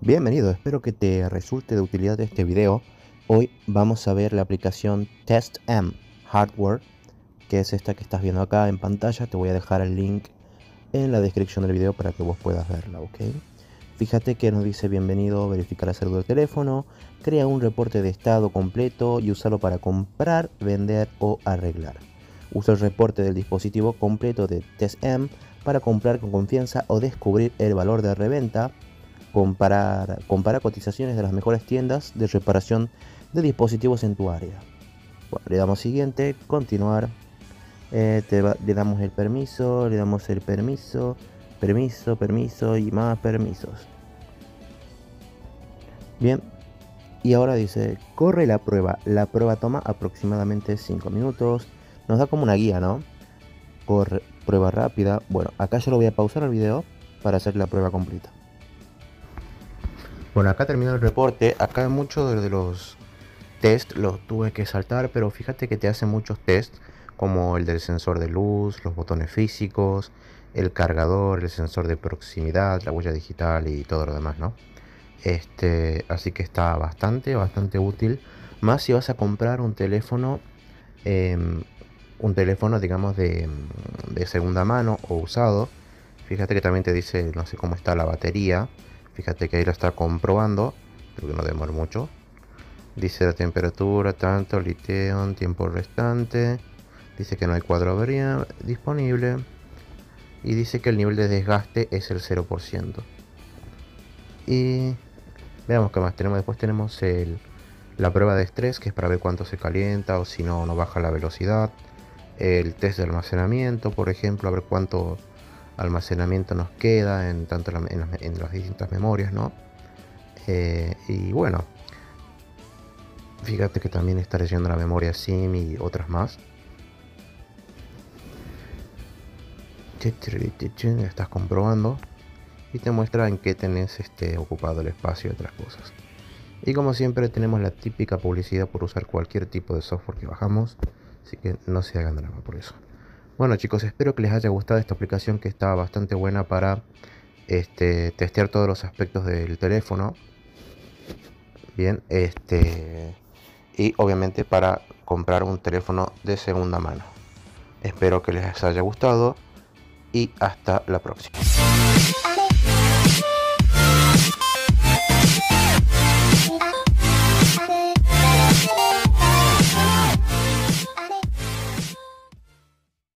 Bienvenido, espero que te resulte de utilidad este video. Hoy vamos a ver la aplicación TestM Hardware, que es esta que estás viendo acá en pantalla. Te voy a dejar el link en la descripción del video para que vos puedas verla, ¿ok? Fíjate que nos dice bienvenido, verificar la salud del teléfono, crea un reporte de estado completo y úsalo para comprar, vender o arreglar. Usa el reporte del dispositivo completo de TestM para comprar con confianza o descubrir el valor de reventa. Compara cotizaciones de las mejores tiendas de reparación de dispositivos en tu área. Bueno, le damos siguiente, continuar, le damos el permiso, permiso y más permisos. Bien, y ahora dice corre la prueba. La prueba toma aproximadamente 5 minutos. Nos da como una guía, ¿no? Corre, prueba rápida. Bueno, acá yo lo voy a pausar el video para hacer la prueba completa. Bueno, acá termina el reporte. Acá muchos de los test los tuve que saltar, pero fíjate que te hacen muchos test, como el del sensor de luz, los botones físicos, el cargador, el sensor de proximidad, la huella digital y todo lo demás, ¿no? Así que está bastante útil, más si vas a comprar un teléfono, digamos, de segunda mano o usado. Fíjate que también te dice, no sé cómo está la batería. Fíjate que ahí lo está comprobando, creo que no demora mucho. Dice la temperatura, tanto, litio, tiempo restante. Dice que no hay cuadro avería disponible. Y dice que el nivel de desgaste es el 0%. Y veamos qué más tenemos. Después tenemos la prueba de estrés, que es para ver cuánto se calienta o si no baja la velocidad. El test de almacenamiento, por ejemplo, a ver cuánto almacenamiento nos queda en tanto en las distintas memorias, ¿no? Y bueno, fíjate que también está leyendo la memoria SIM y otras más. Estás comprobando y te muestra en qué tenés ocupado el espacio y otras cosas. Y como siempre tenemos la típica publicidad por usar cualquier tipo de software que bajamos, así que no se hagan drama por eso. Bueno chicos, espero que les haya gustado esta aplicación, que está bastante buena para testear todos los aspectos del teléfono. Bien, y obviamente para comprar un teléfono de segunda mano. Espero que les haya gustado y hasta la próxima.